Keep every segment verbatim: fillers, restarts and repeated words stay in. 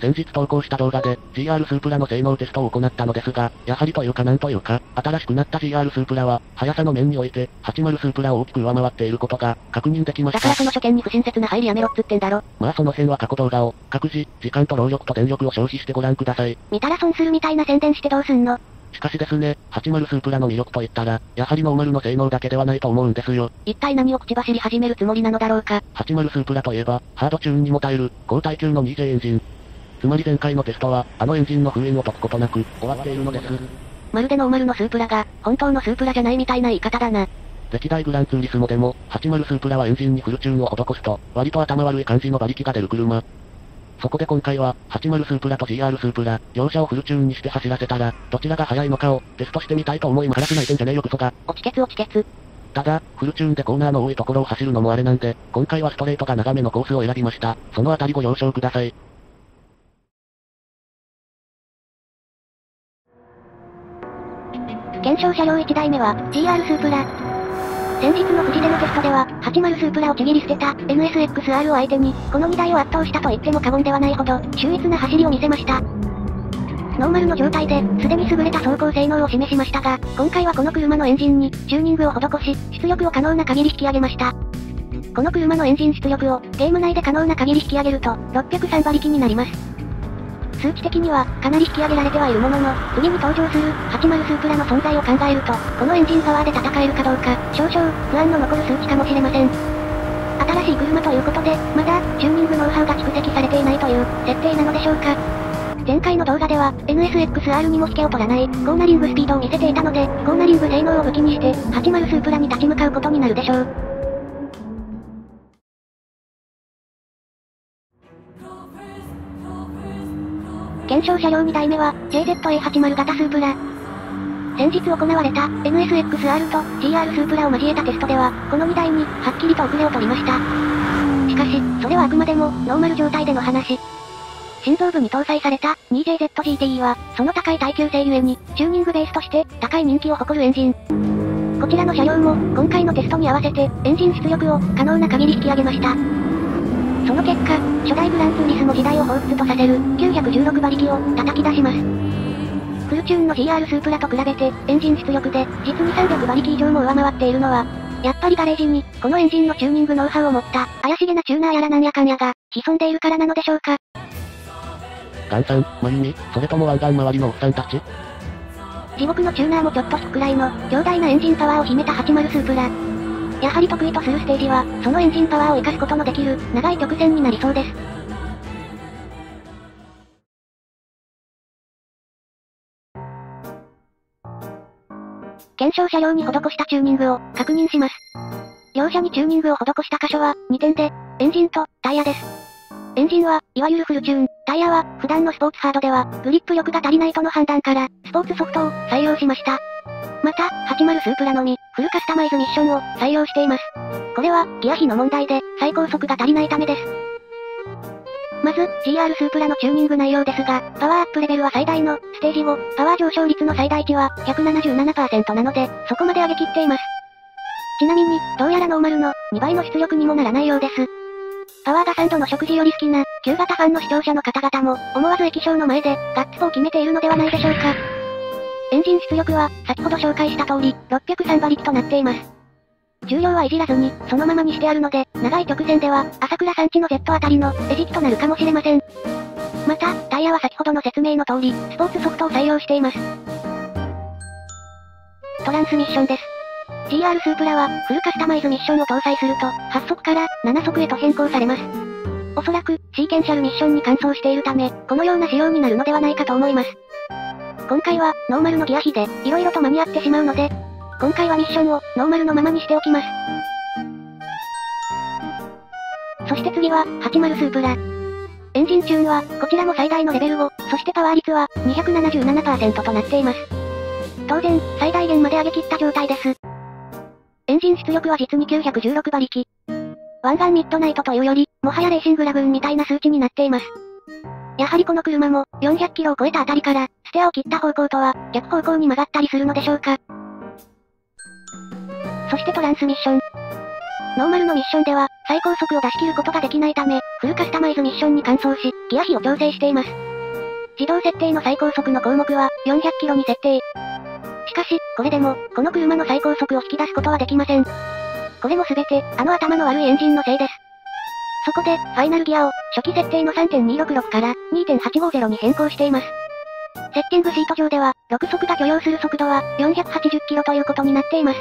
先日投稿した動画で ジーアール スープラの性能テストを行ったのですが、やはりというかなんというか、新しくなった ジーアール スープラは、速さの面において、はちじゅうスープラを大きく上回っていることが確認できました。だからその初見に不親切な入りやめろっつってんだろ。まあその辺は過去動画を、各自、時間と労力と電力を消費してご覧ください。見たら損するみたいな宣伝してどうすんの。しかしですね、はちじゅうスープラの魅力といったら、やはりノーマルの性能だけではないと思うんですよ。一体何を口走り始めるつもりなのだろうか。はちじゅうスープラといえば、ハードチューンにも耐える、高耐久の ツージェー エンジン。つまり前回のテストは、あのエンジンの封印を解くことなく、終わっているのです。まるでノーマルのスープラが、本当のスープラじゃないみたいな言い方だな。歴代グランツーリスモでも、はちじゅうスープラはエンジンにフルチューンを施すと、割と頭悪い感じの馬力が出る車。そこで今回は、はちじゅうスープラと ジーアール スープラ、両者をフルチューンにして走らせたら、どちらが速いのかを、テストしてみたいと思います。話しないでんじゃねえよクソが。落ちケツ落ちケツ。ただ、フルチューンでコーナーの多いところを走るのもあれなんで、今回はストレートが長めのコースを選びました。そのあたりご了承ください。検証車両いちだいめは、ジーアール スープラ。先日のフジでのテストでは、はちじゅうスープラをちぎり捨てた エヌエスエックスアール を相手に、このにだいを圧倒したと言っても過言ではないほど、秀逸な走りを見せました。ノーマルの状態で、すでに優れた走行性能を示しましたが、今回はこの車のエンジンに、チューニングを施し、出力を可能な限り引き上げました。この車のエンジン出力を、ゲーム内で可能な限り引き上げると、ろっぴゃくさん馬力になります。数値的には、かなり引き上げられてはいるものの、次に登場する、はちじゅうスープラの存在を考えると、このエンジンパワーで戦えるかどうか、少々、不安の残る数値かもしれません。新しい車ということで、まだ、チューニングノウハウが蓄積されていないという、設定なのでしょうか。前回の動画では、エヌエスエックスアール にも引けを取らない、コーナリングスピードを見せていたので、コーナリング性能を武器にして、はちじゅうスープラに立ち向かうことになるでしょう。検証車両にだいめは、ジェーゼットエーはちじゅう 型スープラ。先日行われた、エヌエスエックスアール と ジーアール スープラを交えたテストでは、このにだいに、はっきりと遅れを取りました。しかし、それはあくまでも、ノーマル状態での話。心臓部に搭載された、ツージェーゼットジーティーイー は、その高い耐久性ゆえに、チューニングベースとして、高い人気を誇るエンジン。こちらの車両も、今回のテストに合わせて、エンジン出力を、可能な限り引き上げました。その結果、初代グランツーリスモ時代を彷彿とさせるきゅうひゃくじゅうろく馬力を叩き出します。フルチューンの ジーアール スープラと比べて、エンジン出力で、実にさんびゃく馬力以上も上回っているのは、やっぱりガレージに、このエンジンのチューニングノウハウを持った、怪しげなチューナーやらなんやかんやが、潜んでいるからなのでしょうか。ガンさん、マユミ、それとも湾岸周りのおっさんたち？地獄のチューナーもちょっと引くくらいの、強大なエンジンパワーを秘めたはちじゅうスープラ。やはり得意とするステージは、そのエンジンパワーを生かすことのできる、長い曲線になりそうです。検証車両に施したチューニングを、確認します。両車にチューニングを施した箇所は、にてんで、エンジンと、タイヤです。エンジンは、いわゆるフルチューン、タイヤは、普段のスポーツハードでは、グリップ力が足りないとの判断から、スポーツソフトを、採用しました。また、はちじゅうスープラのみ、フルカスタマイズミッションを採用しています。これは、ギア比の問題で、最高速が足りないためです。まず、ジーアール スープラのチューニング内容ですが、パワーアップレベルは最大の、ステージご、パワー上昇率の最大値は ひゃくななじゅうななパーセント なので、そこまで上げきっています。ちなみに、どうやらノーマルの、にばいの出力にもならないようです。パワーがさんどの食事より好きな、旧型ファンの視聴者の方々も、思わず液晶の前で、ガッツポを決めているのではないでしょうか。エンジン出力は、先ほど紹介した通り、ろっぴゃくさん馬力となっています。重量はいじらずに、そのままにしてあるので、長い直線では、朝倉山地の Z あたりの、餌食となるかもしれません。また、タイヤは先ほどの説明の通り、スポーツソフトを採用しています。トランスミッションです。ジーアール スープラは、フルカスタマイズミッションを搭載すると、はち速からなな速へと変更されます。おそらく、シーケンシャルミッションに換装しているため、このような仕様になるのではないかと思います。今回は、ノーマルのギア比で、いろいろと間に合ってしまうので、今回はミッションを、ノーマルのままにしておきます。そして次は、はちじゅうスープラ。エンジンチューンは、こちらも最大のレベルご、そしてパワー率は、にひゃくななじゅうななパーセント となっています。当然、最大限まで上げ切った状態です。エンジン出力は実にきゅうひゃくじゅうろく馬力。湾岸ミッドナイトというより、もはやレーシングラグーンみたいな数値になっています。やはりこの車も、よんひゃくキロを超えたあたりから、ステアを切った方向とは、逆方向に曲がったりするのでしょうか。そしてトランスミッション。ノーマルのミッションでは、最高速を出し切ることができないため、フルカスタマイズミッションに換装し、ギア比を調整しています。自動設定の最高速の項目は、よんひゃくキロに設定。しかし、これでも、この車の最高速を引き出すことはできません。これもすべて、あの頭の悪いエンジンのせいです。そこで、ファイナルギアを、初期設定の さんてんにろくろく から にてんはちごゼロ に変更しています。セッティングシート上では、ろく速が許容する速度は、よんひゃくはちじゅっキロということになっています。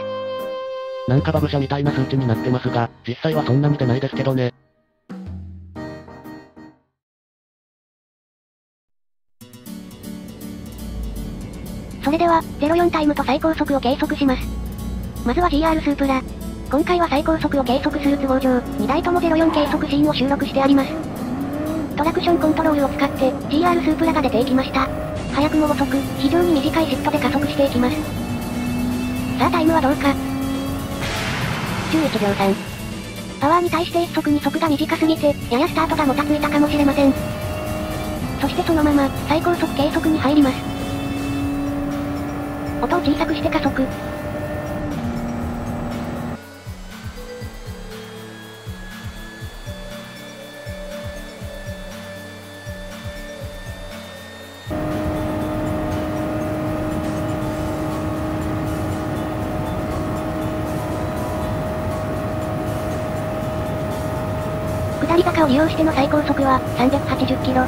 なんかバグ車みたいな数値になってますが、実際はそんな見てないですけどね。それでは、ゼロよんタイムと最高速を計測します。まずは ジーアール スープラ。今回は最高速を計測する都合上、にだいともゼロよん計測シーンを収録してあります。トラクションコントロールを使って ジーアール スープラが出ていきました。早くもご速、非常に短いシフトで加速していきます。さあタイムはどうか。じゅういちびょうさん。パワーに対していっ速に速が短すぎて、ややスタートがもたついたかもしれません。そしてそのまま、最高速計測に入ります。音を小さくして加速。下り坂を利用しての最高速はさんびゃくはちじゅっキロ。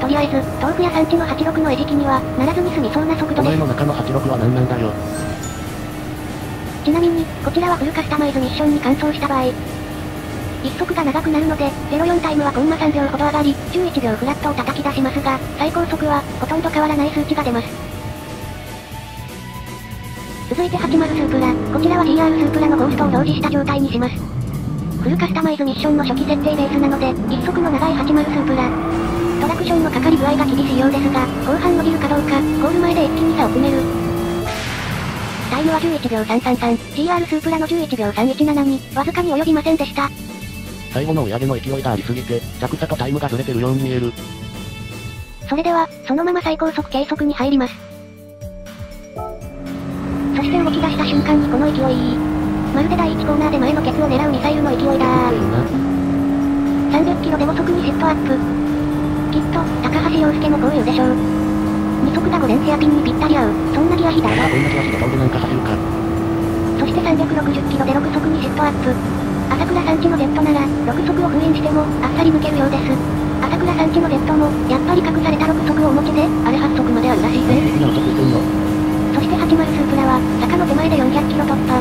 とりあえず、豆腐屋産地のはちろくの餌食にはならずに済みそうな速度です。お前の中のはちろくは何なんだよ。ちなみに、こちらはフルカスタマイズミッションに換装した場合、いっ速が長くなるので、ゼロよんタイムはコンマさんびょうほど上がり、じゅういちびょうフラットを叩き出しますが、最高速はほとんど変わらない数値が出ます。続いてはちじゅうスープラ、こちらは ジーアール スープラのゴーストを表示した状態にします。フルカスタマイズミッションの初期設定ベースなので、いっ速の長いはちじゅうスープラ。トラクションのかかり具合が厳しいようですが、後半伸びるかどうか、ゴール前で一気に差を詰める。タイムはじゅういちびょうさんさんさん、ジーアール スープラのじゅういちびょうさんいちななに、わずかに及びませんでした。最後の追い上げの勢いがありすぎて、着差とタイムがずれてるように見える。それでは、そのまま最高速計測に入ります。そして動き出した瞬間にこの勢い。まるで第一コーナーで前のケツを狙うミサイルの勢いだー。さんびゃくキロでご速にシフトアップ。きっと、高橋洋介もこう言うでしょう。に速がゴレンセアピンにぴったり合う、そんなギア比だな。そんなギア比で飛んでなんか走るか。そしてさんびゃくろくじゅっキロでろく速にシフトアップ。朝倉さん地の Z なら、ろく速を封印しても、あっさり抜けるようです。朝倉さん地の Z も、やっぱり隠されたろく速をお持ちで、あれはち速まであるらしいぜ。そしてはちじゅうスープラは、坂の手前でよんひゃくキロ突破。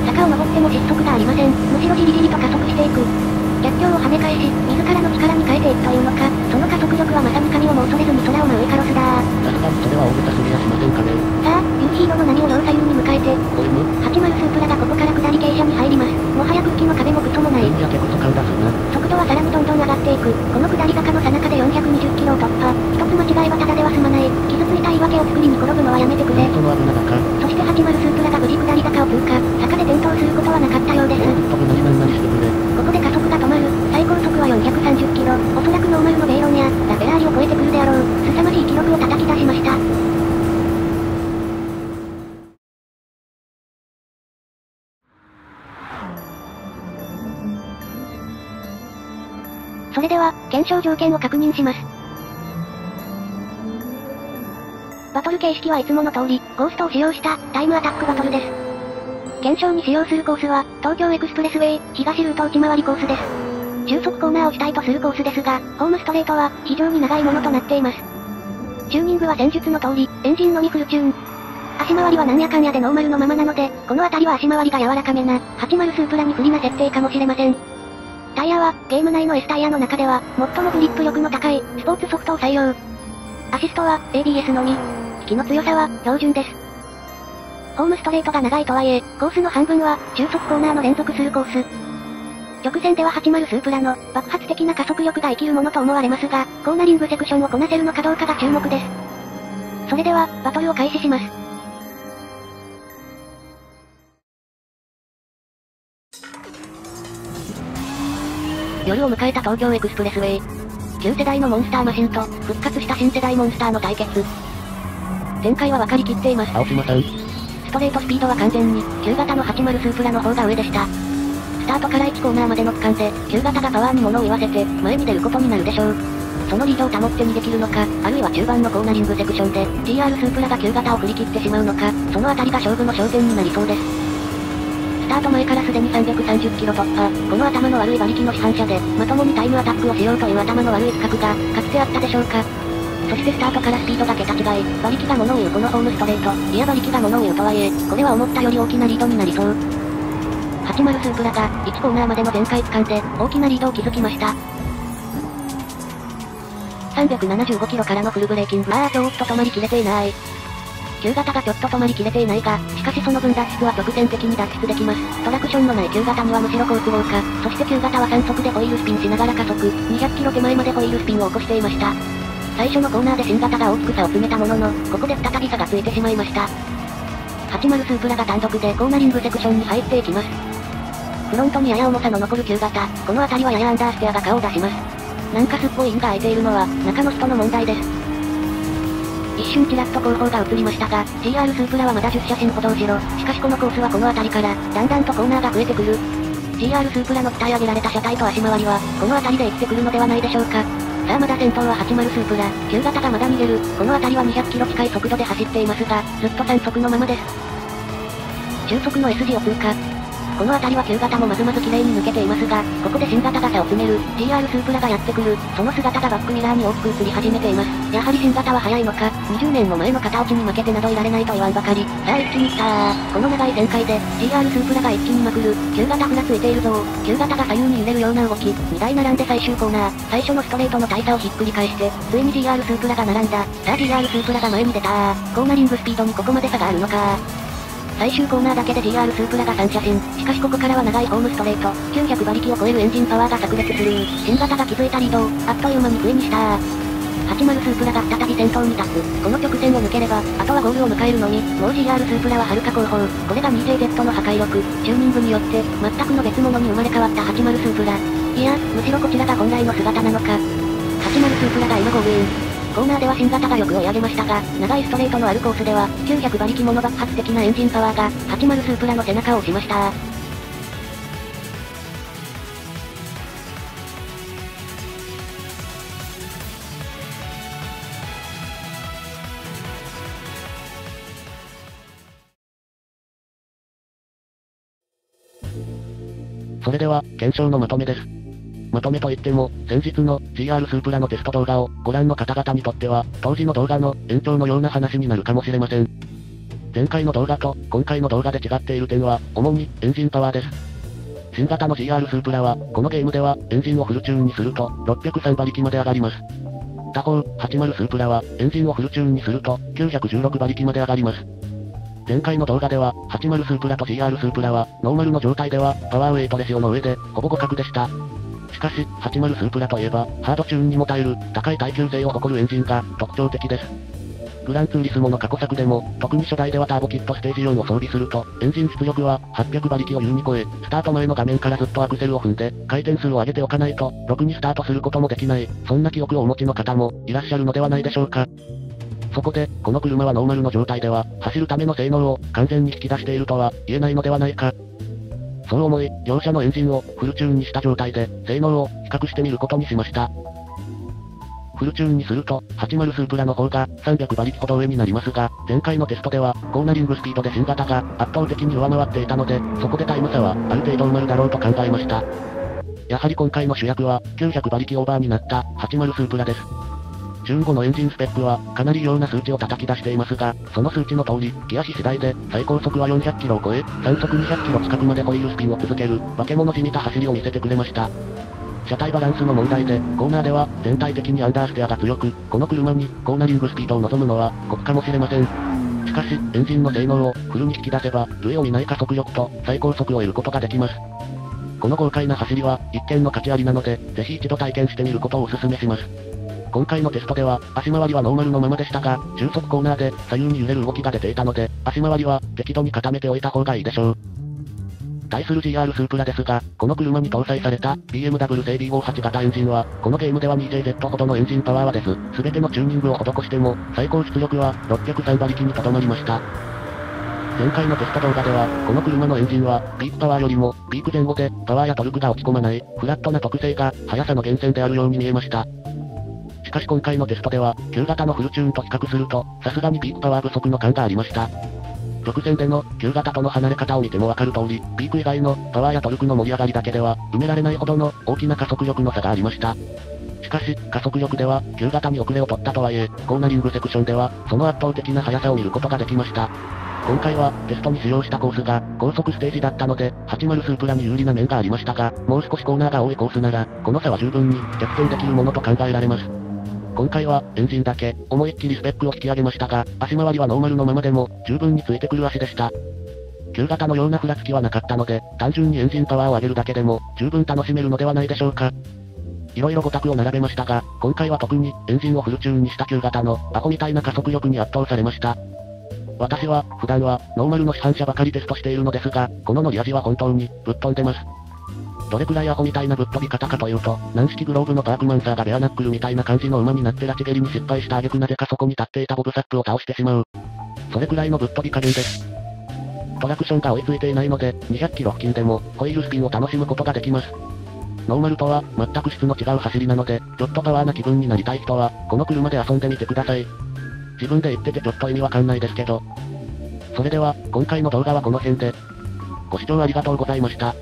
坂を登っても失速がありません。むしろじりじりと加速していく。逆境を跳ね返し、自らの力に変えていくというのか、その加速力はまさに神をも恐れずに空を舞い殺すだー。確かにそれは大げさすぎやしませんかね。さあ、夕日色の波を両左右に迎えて、はちじゅうスープラがここから下り傾斜に入ります。もはや空気の壁もクソもない。いや結構感出すな。速度はさらにどんどん上がっていく。この下り坂の最中でよんひゃくにじゅっキロを突破。一つ間違えばただでは済まない。傷ついた言い訳を作りに転ぶのはやめてくれ。その危なさか。そしてはちじゅうスープラが無事下り坂を通過。坂で転倒することはなかったようです。ここで加速が止まる。最高速はよんひゃくさんじゅっキロ。おそらくノーマルのベイロンやラフェラーリを超えてくるであろう。凄まじい記録を叩き出しました。それでは、検証条件を確認します。バトル形式はいつもの通り、ゴーストを使用したタイムアタックバトルです。検証に使用するコースは、東京エクスプレスウェイ、東ルート内回りコースです。中速コーナーを主体とするコースですが、ホームストレートは、非常に長いものとなっています。チューニングは戦術の通り、エンジンのみフルチューン。足回りはなんやかんやでノーマルのままなので、この辺りは足回りが柔らかめな、はちじゅうスープラに不利な設定かもしれません。タイヤは、ゲーム内の S タイヤの中では、最もグリップ力の高い、スポーツソフトを採用。アシストは、エービーエス のみ。引きの強さは、標準です。ホームストレートが長いとはいえ、コースの半分は、中速コーナーの連続するコース。直線でははちじゅうスープラの、爆発的な加速力が生きるものと思われますが、コーナリングセクションをこなせるのかどうかが注目です。それでは、バトルを開始します。夜を迎えた東京エクスプレスウェイ。旧世代のモンスターマシンと、復活した新世代モンスターの対決。展開は分かりきっています。青島さん。ストレートスピードは完全に、旧型のはちじゅうスープラの方が上でした。スタートからいちコーナーまでの区間で、旧型がパワーに物を言わせて、前に出ることになるでしょう。そのリードを保って逃げ切るのか、あるいは中盤のコーナリングセクションで、ティーアール スープラが旧型を振り切ってしまうのか、そのあたりが勝負の焦点になりそうです。スタート前からすでにさんびゃくさんじゅっキロ突破、この頭の悪い馬力の市販車で、まともにタイムアタックをしようという頭の悪い企画が、かつてあったでしょうか。そしてスタートからスピードが桁違い、馬力が物を言うこのホームストレート、いや馬力が物を言うとはいえ、これは思ったより大きなリードになりそう。はちじゅうスープラが、いちコーナーまでの全開区間で、大きなリードを築きました。さんびゃくななじゅうごキロからのフルブレーキング。まあ、ちょっと止まりきれていない。旧型がちょっと止まりきれていないが、しかしその分脱出は直線的に脱出できます。トラクションのない旧型にはむしろ高苦労化。そして旧型はさん速でホイールスピンしながら加速、にひゃくキロ手前までホイールスピンを起こしていました。最初のコーナーで新型が大きく差を詰めたものの、ここで再び差がついてしまいました。はちじゅうスープラが単独でコーナリングセクションに入っていきます。フロントにやや重さの残る旧型、この辺りはややアンダーステアが顔を出します。なんかすっぽい印が空いているのは、中の人の問題です。一瞬ちらっと後方が映りましたが、ティーアール スープラはまだじゅっ車身ほど後ろ、しかしこのコースはこの辺りから、だんだんとコーナーが増えてくる。ティーアール スープラの鍛え上げられた車体と足回りは、この辺りで生きてくるのではないでしょうか。さあまだ先頭ははちじゅうスープラ、旧型がまだ逃げる、この辺りはにひゃくキロ近い速度で走っていますが、ずっとさん速のままです。中速の S 字を通過。この辺りは旧型もまずまず綺麗に抜けていますが、ここで新型が差を詰める、ティーアール スープラがやってくる、その姿がバックミラーに大きく映り始めています。やはり新型は速いのか、にじゅうねんも前の片落ちに負けてなどいられないと言わんばかり、さあ一気に来たー。この長い展開で、ティーアール スープラが一気にまくる、旧型ふらついているぞー。旧型が左右に揺れるような動き、にだい並んで最終コーナー、最初のストレートの大差をひっくり返して、ついに ティーアール スープラが並んだ、さあ ティーアール スープラが前に出たー。コーナリングスピードにここまで差があるのかー。最終コーナーだけで ティーアール スープラがさん車身、しかしここからは長いホームストレート、きゅうひゃくばりきを超えるエンジンパワーが炸裂する、新型が築いたリードを、あっという間に不意にしたー。はちじゅうスープラが再び先頭に立つ、この直線を抜ければ、あとはゴールを迎えるのに、もう ティーアール スープラははるか後方、これが ツージェーゼット の破壊力、チューニングによって、全くの別物に生まれ変わったはちじゅうスープラ。いや、むしろこちらが本来の姿なのか。はちじゅうスープラが今ゴールイン。コーナーでは新型がよく追い上げましたが、長いストレートのあるコースでは、きゅうひゃくばりきもの爆発的なエンジンパワーが、はちじゅうスープラの背中を押しました。それでは、検証のまとめです。まとめといっても、先日の ジーアール スープラのテスト動画をご覧の方々にとっては、当時の動画の延長のような話になるかもしれません。前回の動画と今回の動画で違っている点は、主にエンジンパワーです。新型の ジーアール スープラは、このゲームではエンジンをフルチューンにするとろっぴゃくさんばりきまで上がります。他方、はちじゅうスープラはエンジンをフルチューンにするときゅうひゃくじゅうろくばりきまで上がります。前回の動画では、はちじゅうスープラと ジーアール スープラは、ノーマルの状態では、パワーウェイトレシオの上で、ほぼ互角でした。しかし、はちじゅうスープラといえば、ハードチューンにも耐える、高い耐久性を誇るエンジンが特徴的です。グランツーリスモの過去作でも、特に初代ではターボキットステージよんを装備すると、エンジン出力ははっぴゃくばりきを優に超え、スタート前の画面からずっとアクセルを踏んで、回転数を上げておかないと、ろくにスタートすることもできない、そんな記憶をお持ちの方もいらっしゃるのではないでしょうか。そこで、この車はノーマルの状態では、走るための性能を完全に引き出しているとは言えないのではないか。そう思い、両車のエンジンをフルチューンにした状態で、性能を比較してみることにしました。フルチューンにすると、はちじゅうスープラの方がさんびゃくばりきほど上になりますが、前回のテストでは、コーナリングスピードで新型が圧倒的に上回っていたので、そこでタイム差はある程度埋まるだろうと考えました。やはり今回の主役は、きゅうひゃくばりきオーバーになったはちじゅうスープラです。チューン後のエンジンスペックは、かなり異様な数値を叩き出していますが、その数値の通り、ギア子次第で、最高速はよんひゃくキロを超え、最速にひゃくキロ近くまでホイールスピンを続ける、化け物じみた走りを見せてくれました。車体バランスの問題で、コーナーでは、全体的にアンダーステアが強く、この車に、コーナリングスピードを望むのは、酷かもしれません。しかし、エンジンの性能を、フルに引き出せば、類を見ない加速力と、最高速を得ることができます。この豪快な走りは、一見の価値ありなので、ぜひ一度体験してみることをお勧めします。今回のテストでは、足回りはノーマルのままでしたが、中速コーナーで左右に揺れる動きが出ていたので、足回りは適度に固めておいた方がいいでしょう。対する ジーアール スープラですが、この車に搭載された ビーエムダブリュー 製 ビーごじゅうはち 型エンジンは、このゲームでは ツージェーゼット ほどのエンジンパワーは出ず、すべてのチューニングを施しても、最高出力はろっぴゃくさんばりきにとどまりました。前回のテスト動画では、この車のエンジンは、ピークパワーよりも、ピーク前後で、パワーやトルクが落ち込まない、フラットな特性が、速さの源泉であるように見えました。しかし今回のテストでは、旧型のフルチューンと比較すると、さすがにピークパワー不足の感がありました。直線での、旧型との離れ方を見てもわかる通り、ピーク以外の、パワーやトルクの盛り上がりだけでは、埋められないほどの、大きな加速力の差がありました。しかし、加速力では、旧型に遅れを取ったとはいえ、コーナリングセクションでは、その圧倒的な速さを見ることができました。今回は、テストに使用したコースが、高速ステージだったので、はちじゅうスープラに有利な面がありましたが、もう少しコーナーが多いコースなら、この差は十分に、逆転できるものと考えられます。今回は、エンジンだけ、思いっきりスペックを引き上げましたが、足回りはノーマルのままでも、十分についてくる足でした。旧型のようなふらつきはなかったので、単純にエンジンパワーを上げるだけでも、十分楽しめるのではないでしょうか。いろいろご択を並べましたが、今回は特にエンジンをフルチューンにした旧型のアホみたいな加速力に圧倒されました。私は普段はノーマルの市販車ばかりテストしているのですが、この乗り味は本当にぶっ飛んでます。どれくらいアホみたいなぶっ飛び方かというと、軟式グローブのパークマンサーがベアナックルみたいな感じの馬になってラチ蹴りに失敗した挙句なぜかそこに立っていたボブサックを倒してしまう。それくらいのぶっ飛び加減です。トラクションが追いついていないので、にひゃくキロ付近でもホイールスピンを楽しむことができます。ノーマルとは全く質の違う走りなので、ちょっとパワーな気分になりたい人は、この車で遊んでみてください。自分で言っててちょっと意味わかんないですけど。それでは、今回の動画はこの辺で。ご視聴ありがとうございました。